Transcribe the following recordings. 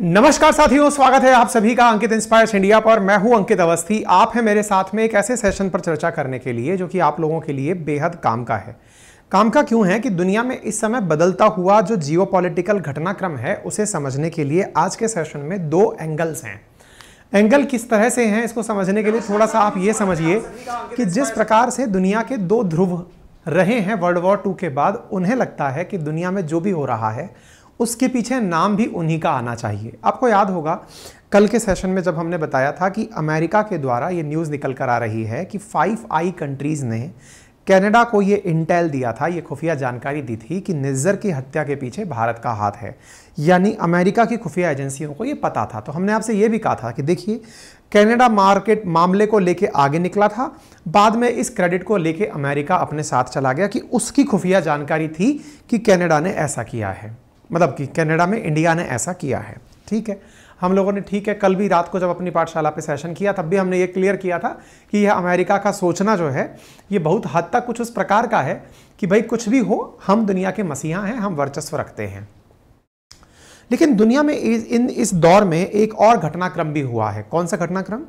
नमस्कार साथियों, स्वागत है आप सभी का अंकित इंस्पायर इंडिया पर। मैं हूं अंकित अवस्थी। आप हैं मेरे साथ में एक ऐसे सेशन पर चर्चा करने के लिए जो कि आप लोगों के लिए बेहद काम का है। काम का क्यों है कि दुनिया में इस समय बदलता हुआ जो जियोपॉलिटिकल घटनाक्रम है उसे समझने के लिए आज के सेशन में दो एंगल्स हैं। एंगल किस तरह से हैं इसको समझने के लिए थोड़ा सा आप ये समझिए कि जिस प्रकार से दुनिया के दो ध्रुव रहे हैं वर्ल्ड वॉर टू के बाद, उन्हें लगता है कि दुनिया में जो भी हो रहा है उसके पीछे नाम भी उन्हीं का आना चाहिए। आपको याद होगा कल के सेशन में जब हमने बताया था कि अमेरिका के द्वारा ये न्यूज़ निकल कर आ रही है कि 5 आई कंट्रीज़ ने कनाडा को ये इंटेल दिया था, ये खुफिया जानकारी दी थी कि निज्जर की हत्या के पीछे भारत का हाथ है। यानी अमेरिका की खुफिया एजेंसियों को ये पता था। तो हमने आपसे ये भी कहा था कि देखिए कनाडा मार्केट मामले को लेके आगे निकला था, बाद में इस क्रेडिट को लेके अमेरिका अपने साथ चला गया कि उसकी खुफिया जानकारी थी कि कनाडा ने ऐसा किया है, मतलब कि कनाडा में इंडिया ने ऐसा किया है। ठीक है, हम लोगों ने ठीक है कल भी रात को जब अपनी पाठशाला पे सेशन किया तब भी हमने ये क्लियर किया था कि यह अमेरिका का सोचना जो है ये बहुत हद तक कुछ उस प्रकार का है कि भाई कुछ भी हो हम दुनिया के मसीहा हैं, हम वर्चस्व रखते हैं। लेकिन दुनिया में इस दौर में एक और घटनाक्रम भी हुआ है। कौन सा घटनाक्रम?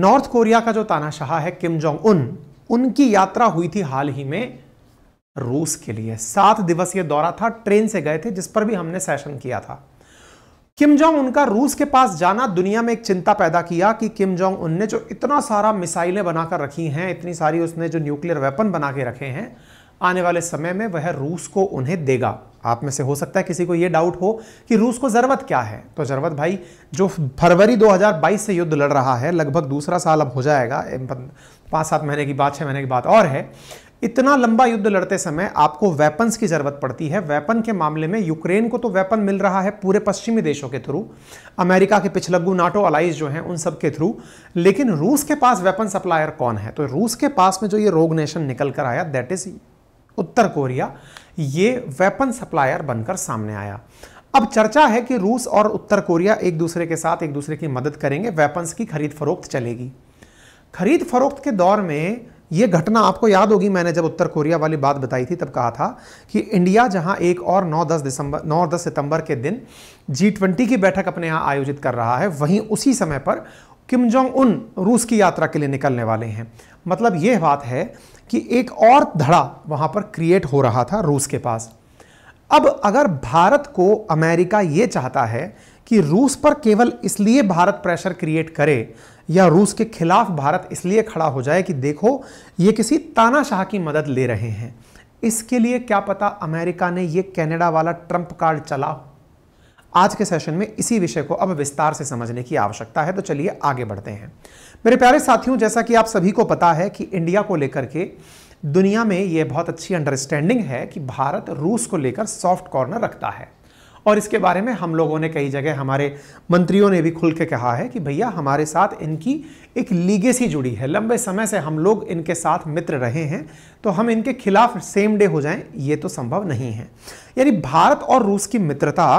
नॉर्थ कोरिया का जो तानाशाह है किम जोंग उन, उनकी यात्रा हुई थी हाल ही में रूस के लिए। 7 दिवसीय दौरा था, ट्रेन से गए थे, जिस पर भी हमने सेशन किया था। किम जोंग उन का रूस के पास जाना दुनिया में एक चिंता पैदा किया कि किम जोंग उन ने जो इतना सारा मिसाइलें बनाकर रखी हैं, इतनी सारी उसने जो न्यूक्लियर वेपन बना के रखे हैं, आने वाले समय में वह रूस को उन्हें देगा। आप में से हो सकता है किसी को यह डाउट हो कि रूस को ज़रूरत क्या है। तो ज़रूरत भाई जो फरवरी 2022 से युद्ध लड़ रहा है, लगभग दूसरा साल अब हो जाएगा, 5-7 महीने की बात, 6 महीने की बात और है। इतना लंबा युद्ध लड़ते समय आपको वेपन्स की ज़रूरत पड़ती है। वेपन के मामले में यूक्रेन को तो वेपन मिल रहा है पूरे पश्चिमी देशों के थ्रू, अमेरिका के पिछलग्गू नाटो अलाइज जो हैं उन सब के थ्रू, लेकिन रूस के पास वेपन सप्लायर कौन है? तो रूस के पास में जो ये रोग नेशन निकल कर आया, दैट इज उत्तर कोरिया, ये वेपन सप्लायर बनकर सामने आया। अब चर्चा है कि रूस और उत्तर कोरिया एक दूसरे के साथ एक दूसरे की मदद करेंगे, वेपन्स की खरीद फरोख्त चलेगी। खरीद फरोख्त के दौर में ये घटना आपको याद होगी, मैंने जब उत्तर कोरिया वाली बात बताई थी तब कहा था कि इंडिया जहां एक और 9-10 सितंबर के दिन G20 की बैठक अपने यहाँ आयोजित कर रहा है, वहीं उसी समय पर किम जोंग उन रूस की यात्रा के लिए निकलने वाले हैं। मतलब ये बात है कि एक और धड़ा वहां पर क्रिएट हो रहा था रूस के पास। अब अगर भारत को अमेरिका ये चाहता है कि रूस पर केवल इसलिए भारत प्रेशर क्रिएट करे या रूस के खिलाफ भारत इसलिए खड़ा हो जाए कि देखो ये किसी तानाशाह की मदद ले रहे हैं, इसके लिए क्या पता अमेरिका ने ये कनाडा वाला ट्रम्प कार्ड चला। आज के सेशन में इसी विषय को अब विस्तार से समझने की आवश्यकता है, तो चलिए आगे बढ़ते हैं। मेरे प्यारे साथियों, जैसा कि आप सभी को पता है कि इंडिया को लेकर के दुनिया में ये बहुत अच्छी अंडरस्टैंडिंग है कि भारत रूस को लेकर सॉफ्ट कॉर्नर रखता है, और इसके बारे में हम लोगों ने कई जगह, हमारे मंत्रियों ने भी खुल के कहा है कि भैया हमारे साथ इनकी एक लीगेसी जुड़ी है, लंबे समय से हम लोग इनके साथ मित्र रहे हैं, तो हम इनके खिलाफ सेम डे हो जाएं ये तो संभव नहीं है। यानी भारत और रूस की मित्रता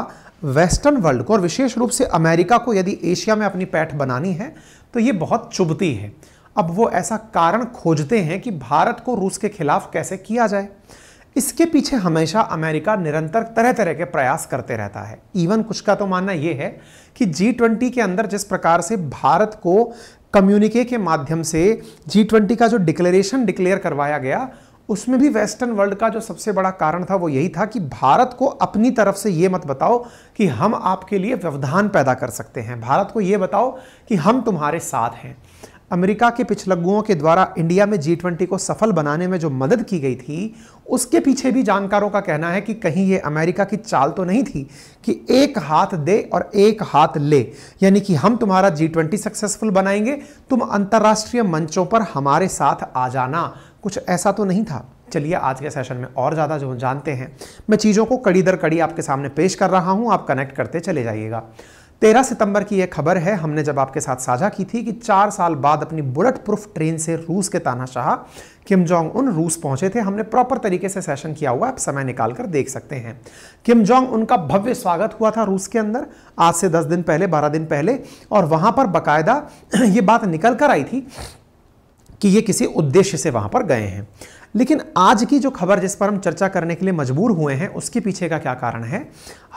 वेस्टर्न वर्ल्ड को और विशेष रूप से अमेरिका को यदि एशिया में अपनी पैठ बनानी है तो ये बहुत चुभती है। अब वो ऐसा कारण खोजते हैं कि भारत को रूस के खिलाफ कैसे किया जाए। इसके पीछे हमेशा अमेरिका निरंतर तरह तरह के प्रयास करते रहता है। इवन कुछ का तो मानना ये है कि G20 के अंदर जिस प्रकार से भारत को कम्युनिके के माध्यम से G20 का जो डिक्लेरेशन डिक्लेयर करवाया गया, उसमें भी वेस्टर्न वर्ल्ड का जो सबसे बड़ा कारण था वो यही था कि भारत को अपनी तरफ से ये मत बताओ कि हम आपके लिए व्यवधान पैदा कर सकते हैं, भारत को ये बताओ कि हम तुम्हारे साथ हैं। अमेरिका के पिछलग्गुओं के द्वारा इंडिया में G20 को सफल बनाने में जो मदद की गई थी, उसके पीछे भी जानकारों का कहना है कि कहीं ये अमेरिका की चाल तो नहीं थी कि एक हाथ दे और एक हाथ ले, यानी कि हम तुम्हारा G20 सक्सेसफुल बनाएंगे, तुम अंतर्राष्ट्रीय मंचों पर हमारे साथ आ जाना, कुछ ऐसा तो नहीं था। चलिए आज के सेशन में और ज़्यादा जो जानते हैं, मैं चीज़ों को कड़ी दर कड़ी आपके सामने पेश कर रहा हूँ, आप कनेक्ट करते चले जाइएगा। 13 सितंबर की यह खबर है, हमने जब आपके साथ साझा की थी कि 4 साल बाद अपनी बुलेट प्रूफ ट्रेन से रूस के तानाशाह किम जोंग उन रूस पहुंचे थे। हमने प्रॉपर तरीके से सेशन किया हुआ, आप समय निकाल कर देख सकते हैं। किम जोंग उन का भव्य स्वागत हुआ था रूस के अंदर आज से 10 दिन पहले, 12 दिन पहले, और वहां पर बाकायदा ये बात निकल कर आई थी कि ये किसी उद्देश्य से वहां पर गए हैं। लेकिन आज की जो खबर जिस पर हम चर्चा करने के लिए मजबूर हुए हैं उसके पीछे का क्या कारण है।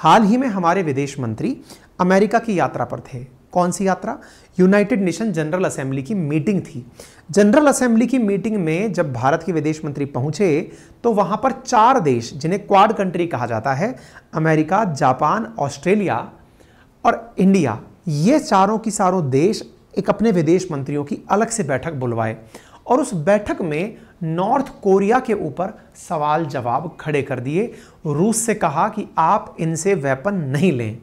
हाल ही में हमारे विदेश मंत्री अमेरिका की यात्रा पर थे। कौन सी यात्रा? यूनाइटेड नेशन जनरल असेंबली की मीटिंग थी। जनरल असेंबली की मीटिंग में जब भारत के विदेश मंत्री पहुंचे तो वहां पर चार देश जिन्हें क्वाड कंट्री कहा जाता है, अमेरिका, जापान, ऑस्ट्रेलिया और इंडिया, ये चारों की चारों देश एक अपने विदेश मंत्रियों की अलग से बैठक बुलवाए और उस बैठक में नॉर्थ कोरिया के ऊपर सवाल जवाब खड़े कर दिए। रूस से कहा कि आप इनसे वेपन नहीं लें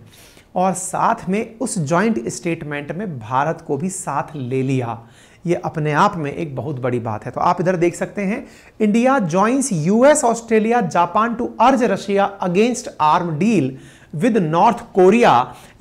और साथ में उस जॉइंट स्टेटमेंट में भारत को भी साथ ले लिया। ये अपने आप में एक बहुत बड़ी बात है। तो आप इधर देख सकते हैं, India joins US, Australia, Japan to urge Russia against arm deal with North Korea.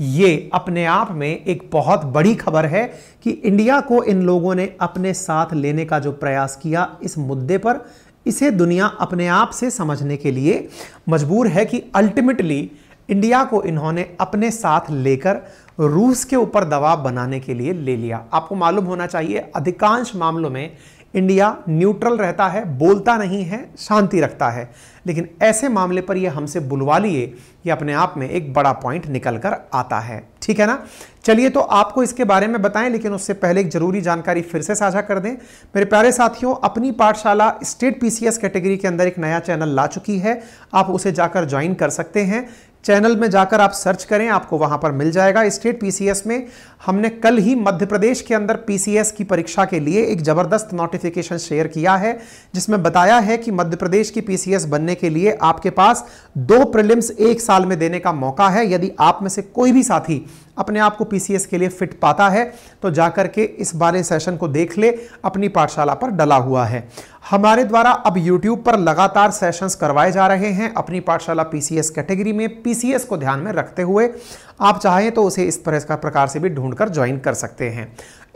ये अपने आप में एक बहुत बड़ी खबर है कि इंडिया को इन लोगों ने अपने साथ लेने का जो प्रयास किया इस मुद्दे पर, इसे दुनिया अपने आप से समझने के लिए मजबूर है कि अल्टीमेटली इंडिया को इन्होंने अपने साथ लेकर रूस के ऊपर दबाव बनाने के लिए ले लिया। आपको मालूम होना चाहिए अधिकांश मामलों में इंडिया न्यूट्रल रहता है, बोलता नहीं है, शांति रखता है, लेकिन ऐसे मामले पर यह हमसे बुलवा लिए, ये अपने आप में एक बड़ा पॉइंट निकल कर आता है। ठीक है ना। चलिए तो आपको इसके बारे में बताएं, लेकिन उससे पहले एक जरूरी जानकारी फिर से साझा कर दें। मेरे प्यारे साथियों, अपनी पाठशाला स्टेट पीसीएस कैटेगरी के अंदर एक नया चैनल ला चुकी है, आप उसे जाकर ज्वाइन कर सकते हैं। चैनल में जाकर आप सर्च करें, आपको वहां पर मिल जाएगा। स्टेट पीसीएस में हमने कल ही मध्य प्रदेश के अंदर पीसीएस की परीक्षा के लिए एक जबरदस्त नोटिफिकेशन शेयर किया है, जिसमें बताया है कि मध्य प्रदेश की पीसीएस बनने के लिए आपके पास 2 प्रीलिम्स एक साल में देने का मौका है। यदि आप में से कोई भी साथी अपने आप को पीसीएस के लिए फिट पाता है तो जाकर के इस वाले सेशन को देख ले, अपनी पाठशाला पर डला हुआ है। हमारे द्वारा अब YouTube पर लगातार सेशंस करवाए जा रहे हैं अपनी पाठशाला पीसीएस कैटेगरी में, पीसीएस को ध्यान में रखते हुए। आप चाहें तो उसे इस प्रकार से भी ढूंढकर ज्वाइन कर सकते हैं।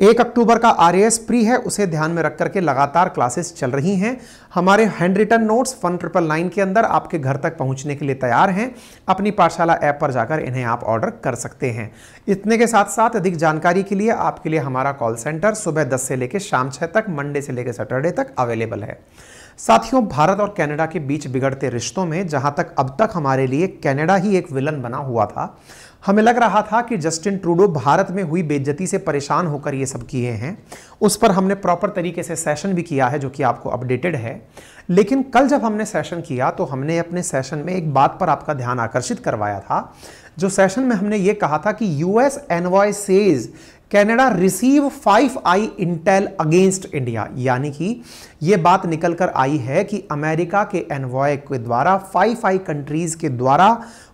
1 अक्टूबर का RAS प्री है, उसे ध्यान में रख करके लगातार क्लासेस चल रही हैं। हमारे हैंड रिटन नोट्स 1999 के अंदर आपके घर तक पहुंचने के लिए तैयार हैं। अपनी पाठशाला ऐप पर जाकर इन्हें आप ऑर्डर कर सकते हैं। इतने के साथ साथ अधिक जानकारी के लिए आपके लिए हमारा कॉल सेंटर सुबह 10 से लेकर शाम 6 तक, मंडे से लेकर सैटरडे तक अवेलेबल है। साथियों, भारत और कनाडा के बीच बिगड़ते रिश्तों में जहां तक अब तक हमारे लिए कनाडा ही एक विलन बना हुआ था, हमें लग रहा था कि जस्टिन ट्रूडो भारत में हुई बेइज्जती से परेशान होकर ये सब किए हैं। उस पर हमने प्रॉपर तरीके से सेशन भी किया है जो कि आपको अपडेटेड है। लेकिन कल जब हमने सेशन किया तो हमने अपने सेशन में एक बात पर आपका ध्यान आकर्षित करवाया था, जो सेशन में हमने ये कहा था कि US envoy says Canada receive 5 eye intel against India, यानी कि ये बात निकल कर आई है कि अमेरिका के एनवॉय के द्वारा 5 आई कंट्रीज के द्वारा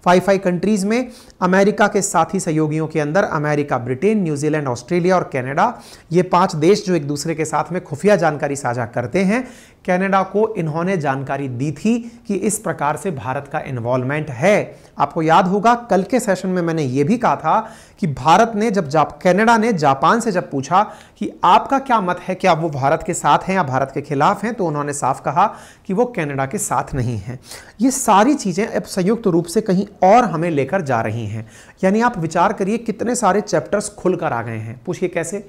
5 आई कंट्रीज में अमेरिका के साथी सहयोगियों के अंदर अमेरिका, ब्रिटेन, न्यूजीलैंड, ऑस्ट्रेलिया और कनाडा, ये 5 देश जो एक दूसरे के साथ में खुफिया जानकारी साझा करते हैं, कनाडा को इन्होंने जानकारी दी थी कि इस प्रकार से भारत का इन्वॉल्वमेंट है। आपको याद होगा कल के सेशन में मैंने ये भी कहा था कि भारत ने जब कनाडा ने जापान से जब पूछा कि आपका क्या मत है, क्या वो भारत के साथ हैं या भारत के खिलाफ हैं, तो उन्होंने साफ कहा कि वो कनाडा के साथ नहीं हैं। ये सारी चीज़ें अब संयुक्त रूप से कहीं और हमें लेकर जा रही हैं। यानी आप विचार करिए कितने सारे चैप्टर्स खुल कर आ गए हैं। पूछिए कैसे?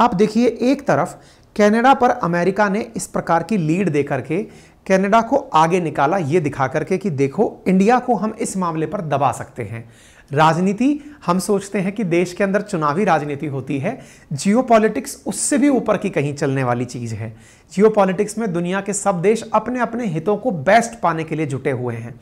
आप देखिए, एक तरफ कनाडा पर अमेरिका ने इस प्रकार की लीड दे करके कनाडा को आगे निकाला, ये दिखा करके कि देखो इंडिया को हम इस मामले पर दबा सकते हैं। राजनीति, हम सोचते हैं कि देश के अंदर चुनावी राजनीति होती है, जियोपॉलिटिक्स उससे भी ऊपर की कहीं चलने वाली चीज़ है। जियोपॉलिटिक्स में दुनिया के सब देश अपने अपने हितों को बेस्ट पाने के लिए जुटे हुए हैं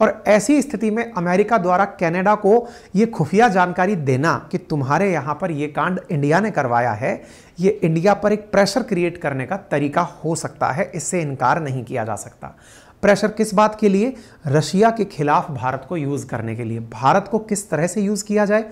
और ऐसी स्थिति में अमेरिका द्वारा कनाडा को ये खुफिया जानकारी देना कि तुम्हारे यहाँ पर ये कांड इंडिया ने करवाया है, ये इंडिया पर एक प्रेशर क्रिएट करने का तरीका हो सकता है, इससे इनकार नहीं किया जा सकता। प्रेशर किस बात के लिए? रशिया के खिलाफ भारत को यूज़ करने के लिए। भारत को किस तरह से यूज़ किया जाए?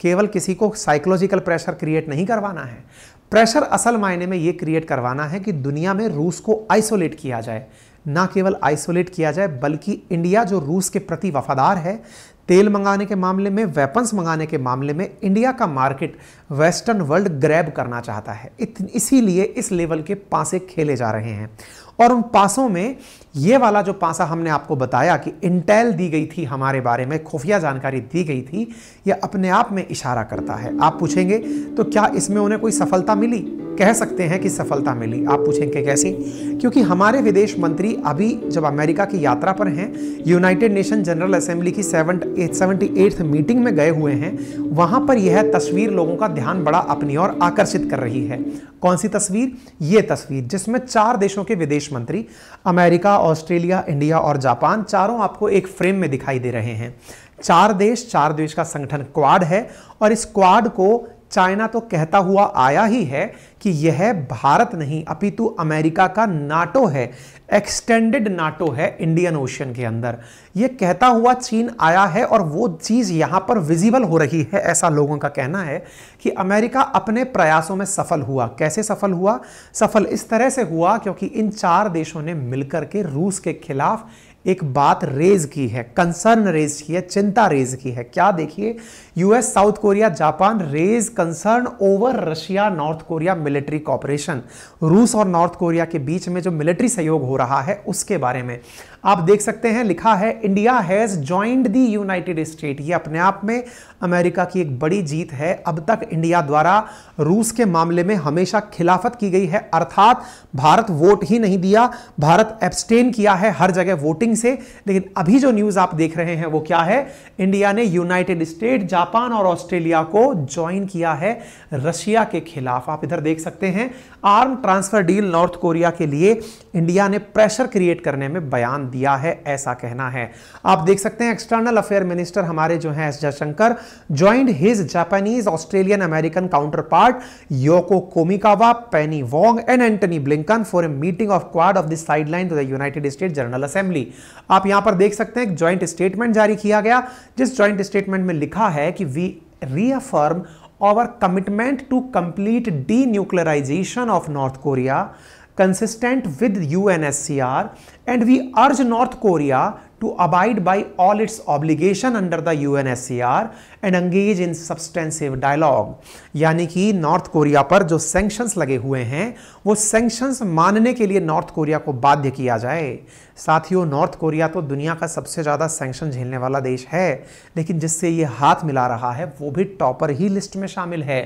केवल किसी को साइकोलॉजिकल प्रेशर क्रिएट नहीं करवाना है, प्रेशर असल मायने में ये क्रिएट करवाना है कि दुनिया में रूस को आइसोलेट किया जाए। ना केवल आइसोलेट किया जाए बल्कि इंडिया जो रूस के प्रति वफादार है, तेल मंगाने के मामले में, वेपन्स मंगाने के मामले में इंडिया का मार्केट वेस्टर्न वर्ल्ड ग्रैब करना चाहता है। इसीलिए इस लेवल के पासे खेले जा रहे हैं और उन पासों में ये वाला जो पासा हमने आपको बताया कि इंटेल दी गई थी, हमारे बारे में खुफिया जानकारी दी गई थी, यह अपने आप में इशारा करता है। आप पूछेंगे तो क्या इसमें उन्हें कोई सफलता मिली? कह सकते हैं कि सफलता मिली। आप पूछेंगे कैसी? क्योंकि हमारे विदेश मंत्री अभी जब अमेरिका की यात्रा पर हैं, यूनाइटेड नेशन जनरल असेंबली की 78th मीटिंग में गए हुए हैं, वहां पर यह तस्वीर लोगों का ध्यान बड़ा अपनी ओर आकर्षित कर रही है। कौन सी तस्वीर? ये तस्वीर, जिसमें 4 देशों के विदेश मंत्री अमेरिका, ऑस्ट्रेलिया, इंडिया और जापान, चारों आपको एक फ्रेम में दिखाई दे रहे हैं। 4 देश का संगठन क्वाड है और इस क्वाड को चाइना तो कहता हुआ आया ही है कि यह भारत नहीं अपितु अमेरिका का नाटो है, एक्सटेंडेड नाटो है इंडियन ओशियन के अंदर। यह कहता हुआ चीन आया है और वो चीज़ यहाँ पर विजिबल हो रही है। ऐसा लोगों का कहना है कि अमेरिका अपने प्रयासों में सफल हुआ। कैसे सफल हुआ? सफल इस तरह से हुआ क्योंकि इन 4 देशों ने मिलकर के रूस के खिलाफ एक बात रेज की है, कंसर्न रेज की है, चिंता रेज की है। क्या? देखिए, US, South Korea, Japan raise concern over Russia North Korea military cooperation. रूस और नॉर्थ कोरिया के बीच में जो मिलिट्री सहयोग हो रहा है उसके बारे में आप देख सकते हैं, लिखा है India has joined the United State. ये अपने आप में अमेरिका की एक बड़ी जीत है। अब तक इंडिया द्वारा रूस के मामले में हमेशा खिलाफत की गई है, अर्थात भारत वोट ही नहीं दिया, भारत एब्सटेन किया है हर जगह वोटिंग से। लेकिन अभी जो न्यूज आप देख रहे हैं वो क्या है? इंडिया ने यूनाइटेड स्टेट, जापान और ऑस्ट्रेलिया को ज्वाइन किया है रशिया के खिलाफ। आप इधर देख सकते हैं arm transfer deal North Korea के लिए इंडिया ने प्रेशर क्रिएट करने में बयान दिया है, ऐसा कहना है। आप देख सकते हैं एक्सटर्नल अफेयर मिनिस्टर हमारे जो हैं S Jaishankar joined his Japanese Australian American counterpart Yoko Kamikawa, Penny Wong and Antony Blinken for a meeting of Quad of the sideline to the United State General Assembly. आप यहां पर देख सकते हैं एक ज्वाइंट स्टेटमेंट जारी किया गया, जिस ज्वाइंट स्टेटमेंट में लिखा है कि we reaffirm our commitment to complete denuclearisation of North Korea consistent with UNSCR and we urge North Korea to abide by all its obligation under the UNSCR and engage in substantive dialogue। यानी कि north Korea पर जो sanctions लगे हुए हैं वो sanctions मानने के लिए नॉर्थ कोरिया को बाध्य किया जाए। साथियों, नॉर्थ कोरिया तो दुनिया का सबसे ज़्यादा सैंक्शन झेलने वाला देश है, लेकिन जिससे ये हाथ मिला रहा है वो भी टॉपर ही लिस्ट में शामिल है।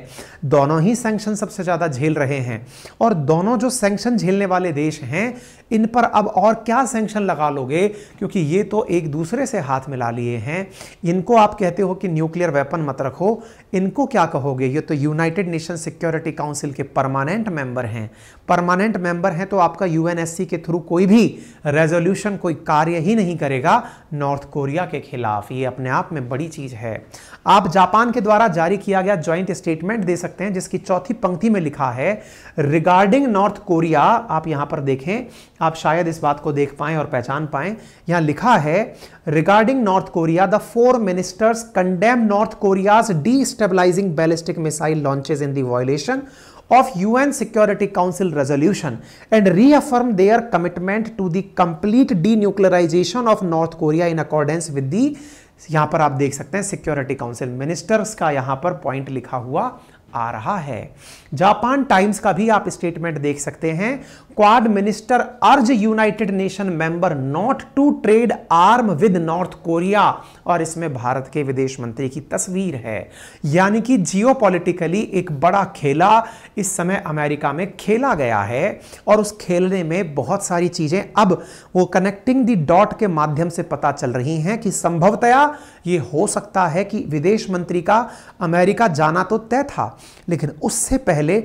दोनों ही सैंक्शन सबसे ज़्यादा झेल रहे हैं और दोनों जो सैंक्शन झेलने वाले देश हैं इन पर अब और क्या सैंक्शन लगा लोगे, क्योंकि ये तो एक दूसरे से हाथ मिला लिए हैं। इनको आप कहते हो कि न्यूक्लियर वेपन मत रखो, इनको क्या कहोगे? ये तो यूनाइटेड नेशन सिक्योरिटी काउंसिल के परमानेंट मेंबर हैं। परमानेंट मेंबर हैं तो आपका यूएनएससी के थ्रू कोई भी रेजोल्यूशन, कोई कार्य ही नहीं करेगा नॉर्थ कोरिया के खिलाफ। ये अपने आप में बड़ी चीज है। आप जापान के द्वारा जारी किया गया ज्वाइंट स्टेटमेंट दे सकते हैं, जिसकी 4थी पंक्ति में लिखा है रिगार्डिंग नॉर्थ कोरिया। आप यहां पर देखें, आप शायद इस बात को देख पाएं और पहचान पाएं। यहां लिखा है regarding North Korea the 4 ministers condemn North Korea's destabilising ballistic missile launches in the violation of UN Security Council resolution and reaffirm their commitment to the complete denuclearization of North Korea in accordance with the, यहाँ पर आप देख सकते हैं security council ministers का यहाँ पर point लिखा हुआ आ रहा है। जापान टाइम्स का भी आप स्टेटमेंट देख सकते हैं, Quad minister urge United Nation member not to trade arm with North Korea, और इसमें भारत के विदेश मंत्री की तस्वीर है। यानी कि जियोपॉलिटिकली एक बड़ा खेला इस समय अमेरिका में खेला गया है और उस खेलने में बहुत सारी चीजें अब वो कनेक्टिंग द डॉट के माध्यम से पता चल रही हैं कि संभवतया ये हो सकता है कि विदेश मंत्री का अमेरिका जाना तो तय था, लेकिन उससे पहले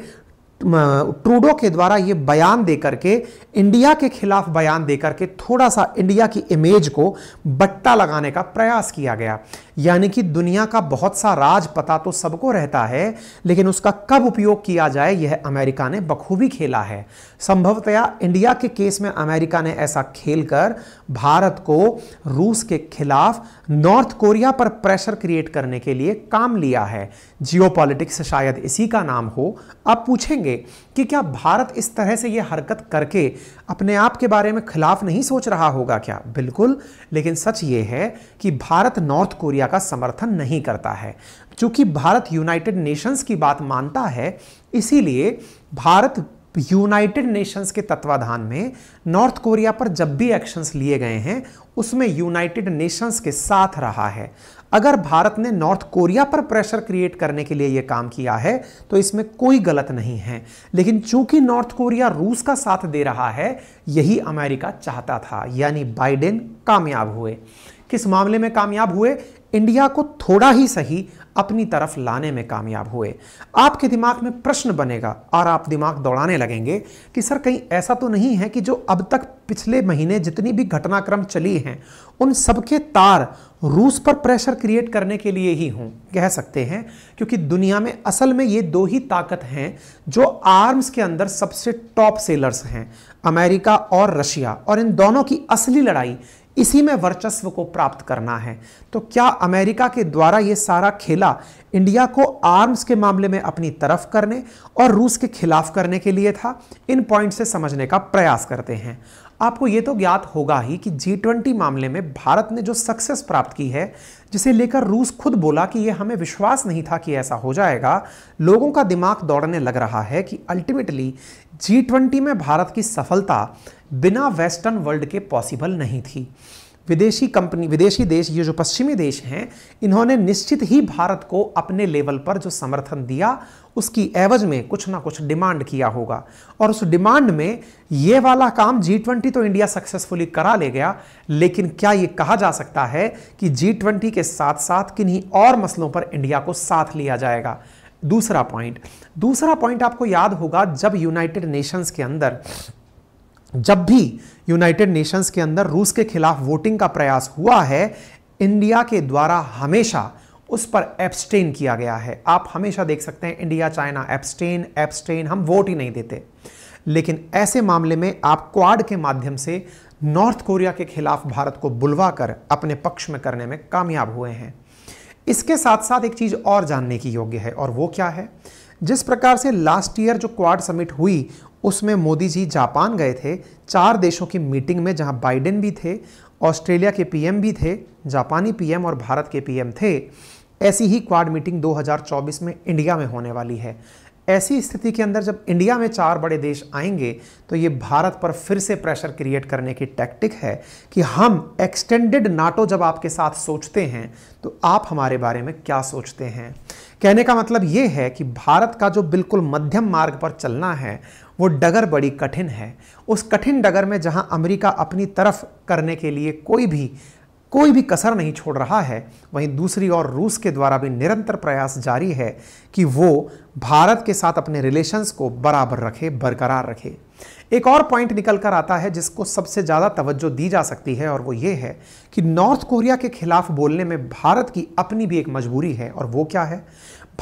ट्रूडो के द्वारा ये बयान देकर के, इंडिया के खिलाफ बयान देकर के थोड़ा सा इंडिया की इमेज को बट्टा लगाने का प्रयास किया गया। यानी कि दुनिया का बहुत सा राज पता तो सबको रहता है, लेकिन उसका कब उपयोग किया जाए यह अमेरिका ने बखूबी खेला है। संभवतया इंडिया के केस में अमेरिका ने ऐसा खेलकर भारत को रूस के खिलाफ नॉर्थ कोरिया पर प्रेशर क्रिएट करने के लिए काम लिया है। जियोपॉलिटिक्स शायद इसी का नाम हो। आप पूछेंगे कि क्या भारत इस तरह से यह हरकत करके अपने आप के बारे में खिलाफ नहीं सोच रहा होगा क्या? बिल्कुल, लेकिन सच ये है कि भारत नॉर्थ कोरिया का समर्थन नहीं करता है। चूंकि भारत यूनाइटेड नेशंस की बात मानता है, इसीलिए भारत यूनाइटेड नेशंस के तत्वाधान में नॉर्थ कोरिया पर जब भी एक्शंस लिए गए हैं उसमें यूनाइटेड नेशंस के साथ रहा है। अगर भारत ने नॉर्थ कोरिया पर प्रेशर क्रिएट करने के लिए यह काम किया है तो इसमें कोई गलत नहीं है, लेकिन चूंकि नॉर्थ कोरिया रूस का साथ दे रहा है यही अमेरिका चाहता था, यानी बाइडेन कामयाब हुए। किस मामले में कामयाब हुए? इंडिया को थोड़ा ही सही अपनी तरफ लाने में कामयाब हुए। आपके दिमाग में प्रश्न बनेगा और आप दिमाग दौड़ाने लगेंगे कि सर कहीं ऐसा तो नहीं है कि जो अब तक पिछले महीने जितनी भी घटनाक्रम चली हैं उन सबके तार रूस पर प्रेशर क्रिएट करने के लिए ही हों? कह सकते हैं, क्योंकि दुनिया में असल में ये दो ही ताकत हैं जो आर्म्स के अंदर सबसे टॉप सेलर्स हैं, अमेरिका और रशिया, और इन दोनों की असली लड़ाई इसी में वर्चस्व को प्राप्त करना है। तो क्या अमेरिका के द्वारा ये सारा खेला इंडिया को आर्म्स के मामले में अपनी तरफ करने और रूस के खिलाफ करने के लिए था? इन पॉइंट से समझने का प्रयास करते हैं। आपको ये तो ज्ञात होगा ही कि G20 मामले में भारत ने जो सक्सेस प्राप्त की है, जिसे लेकर रूस खुद बोला कि ये हमें विश्वास नहीं था कि ऐसा हो जाएगा, लोगों का दिमाग दौड़ने लग रहा है कि अल्टीमेटली G20 में भारत की सफलता बिना वेस्टर्न वर्ल्ड के पॉसिबल नहीं थी। विदेशी देश, ये जो पश्चिमी देश हैं, इन्होंने निश्चित ही भारत को अपने लेवल पर जो समर्थन दिया उसकी एवज में कुछ ना कुछ डिमांड किया होगा, और उस डिमांड में ये वाला काम G20 तो इंडिया सक्सेसफुली करा ले गया, लेकिन क्या ये कहा जा सकता है कि G20 के साथ साथ किन्हीं और मसलों पर इंडिया को साथ लिया जाएगा? दूसरा पॉइंट आपको याद होगा, जब भी यूनाइटेड नेशंस के अंदर रूस के खिलाफ वोटिंग का प्रयास हुआ है, इंडिया के द्वारा हमेशा उस पर एब्स्टेन किया गया है। आप हमेशा देख सकते हैं इंडिया चाइना एब्स्टेन, हम वोट ही नहीं देते। लेकिन ऐसे मामले में आप क्वाड के माध्यम से नॉर्थ कोरिया के खिलाफ भारत को बुलवाकर अपने पक्ष में करने में कामयाब हुए हैं। इसके साथ साथ एक चीज़ और जानने की योग्य है, और वो क्या है? जिस प्रकार से लास्ट ईयर जो क्वाड समिट हुई उसमें मोदी जी जापान गए थे, 4 देशों की मीटिंग में, जहां बाइडेन भी थे, ऑस्ट्रेलिया के पीएम भी थे, जापानी पीएम और भारत के पीएम थे, ऐसी ही क्वाड मीटिंग 2024 में इंडिया में होने वाली है। ऐसी स्थिति के अंदर जब इंडिया में 4 बड़े देश आएंगे तो ये भारत पर फिर से प्रेशर क्रिएट करने की टैक्टिक है कि हम एक्सटेंडेड नाटो जब आपके साथ सोचते हैं तो आप हमारे बारे में क्या सोचते हैं। कहने का मतलब ये है कि भारत का जो बिल्कुल मध्यम मार्ग पर चलना है वो डगर बड़ी कठिन है। उस कठिन डगर में जहां अमेरिका अपनी तरफ करने के लिए कोई भी कसर नहीं छोड़ रहा है, वहीं दूसरी ओर रूस के द्वारा भी निरंतर प्रयास जारी है कि वो भारत के साथ अपने रिलेशंस को बरकरार रखे। एक और पॉइंट निकल कर आता है जिसको सबसे ज़्यादा तवज्जो दी जा सकती है, और वो ये है कि नॉर्थ कोरिया के खिलाफ बोलने में भारत की अपनी भी एक मजबूरी है, और वो क्या है?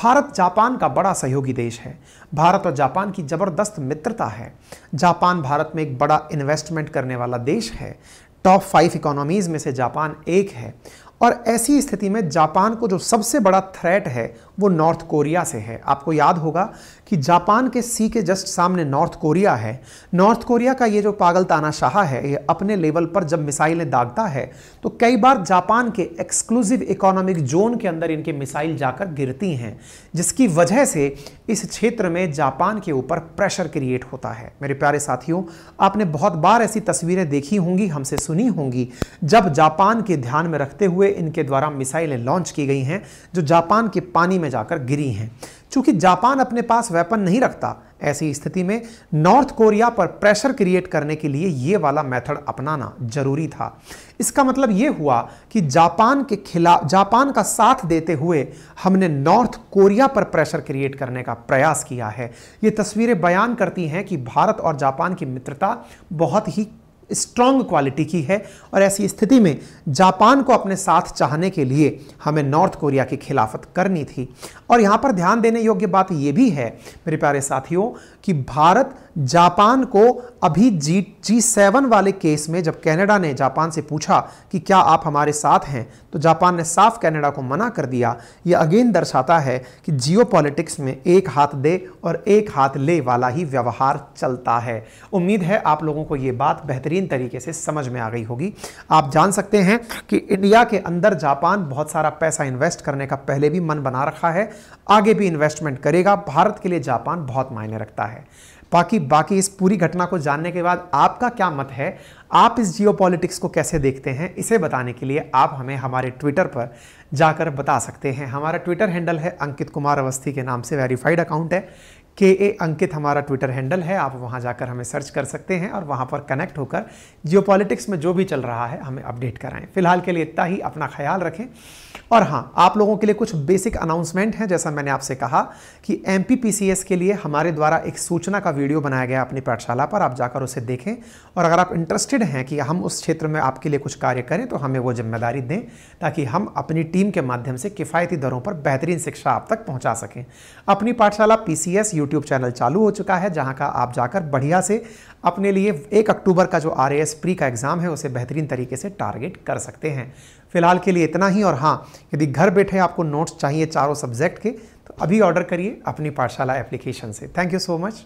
भारत जापान का बड़ा सहयोगी देश है, भारत और जापान की ज़बरदस्त मित्रता है, जापान भारत में एक बड़ा इन्वेस्टमेंट करने वाला देश है, टॉप 5 इकोनॉमीज़ में से जापान एक है, और ऐसी स्थिति में जापान को जो सबसे बड़ा थ्रेट है वो नॉर्थ कोरिया से है। आपको याद होगा कि जापान के सी के जस्ट सामने नॉर्थ कोरिया है। नॉर्थ कोरिया का ये जो पागल तानाशाह है, ये अपने लेवल पर जब मिसाइलें दागता है तो कई बार जापान के एक्सक्लूसिव इकोनॉमिक जोन के अंदर इनके मिसाइल जाकर गिरती हैं, जिसकी वजह से इस क्षेत्र में जापान के ऊपर प्रेशर क्रिएट होता है। मेरे प्यारे साथियों, आपने बहुत बार ऐसी तस्वीरें देखी होंगी, हमसे सुनी होंगी, जब जापान के ध्यान में रखते हुए इनके द्वारा मिसाइलें लॉन्च की गई हैं जो जापान के पानी में जाकर गिरी हैं। चूंकि जापान अपने पास वेपन नहीं रखता, ऐसी स्थिति में नॉर्थ कोरिया पर प्रेशर क्रिएट करने के लिए ये वाला मेथड अपनाना जरूरी था। इसका मतलब ये हुआ कि जापान के खिलाफ, जापान का साथ देते हुए हमने नॉर्थ कोरिया पर प्रेशर क्रिएट करने का प्रयास किया है। ये तस्वीरें बयान करती हैं कि भारत और जापान की मित्रता बहुत ही स्ट्रॉन्ग क्वालिटी की है, और ऐसी स्थिति में जापान को अपने साथ चाहने के लिए हमें नॉर्थ कोरिया की खिलाफत करनी थी। और यहाँ पर ध्यान देने योग्य बात यह भी है मेरे प्यारे साथियों कि भारत जापान को अभी G7 वाले केस में जब कनाडा ने जापान से पूछा कि क्या आप हमारे साथ हैं, तो जापान ने साफ कनाडा को मना कर दिया। यह अगेन दर्शाता है कि जियोपॉलिटिक्स में एक हाथ दे और एक हाथ ले वाला ही व्यवहार चलता है। उम्मीद है आप लोगों को ये बात बेहतरीन तरीके से समझ में आ गई होगी। आप जान सकते हैं कि इंडिया के अंदर जापान बहुत सारा पैसा इन्वेस्ट करने का पहले भी मन बना रखा है, आगे भी इन्वेस्टमेंट करेगा। भारत के लिए जापान बहुत मायने रखता है। बाकी इस पूरी घटना को जानने के बाद आपका क्या मत है, आप इस जियोपॉलिटिक्स को कैसे देखते हैं, इसे बताने के लिए आप हमें हमारे ट्विटर पर जाकर बता सकते हैं। हमारा ट्विटर हैंडल है अंकित कुमार अवस्थी के नाम से, वेरीफाइड अकाउंट है, KA अंकित हमारा ट्विटर हैंडल है। आप वहां जाकर हमें सर्च कर सकते हैं और वहां पर कनेक्ट होकर जियोपॉलिटिक्स में जो भी चल रहा है हमें अपडेट कराएं। फिलहाल के लिए इतना ही, अपना ख्याल रखें। और हाँ, आप लोगों के लिए कुछ बेसिक अनाउंसमेंट हैं। जैसा मैंने आपसे कहा कि MPPCS के लिए हमारे द्वारा एक सूचना का वीडियो बनाया गया अपनी पाठशाला पर, आप जाकर उसे देखें। और अगर आप इंटरेस्टेड हैं कि हम उस क्षेत्र में आपके लिए कुछ कार्य करें तो हमें वो जिम्मेदारी दें, ताकि हम अपनी टीम के माध्यम से किफ़ायती दरों पर बेहतरीन शिक्षा आप तक पहुँचा सकें। अपनी पाठशाला PCS YouTube चैनल चालू हो चुका है, जहां का आप जाकर बढ़िया से अपने लिए 1 अक्टूबर का जो RAS प्री का एग्ज़ाम है उसे बेहतरीन तरीके से टारगेट कर सकते हैं। फिलहाल के लिए इतना ही। और हाँ, यदि घर बैठे आपको नोट्स चाहिए चारों सब्जेक्ट के, तो अभी ऑर्डर करिए अपनी पाठशाला एप्लीकेशन से। Thank you so much.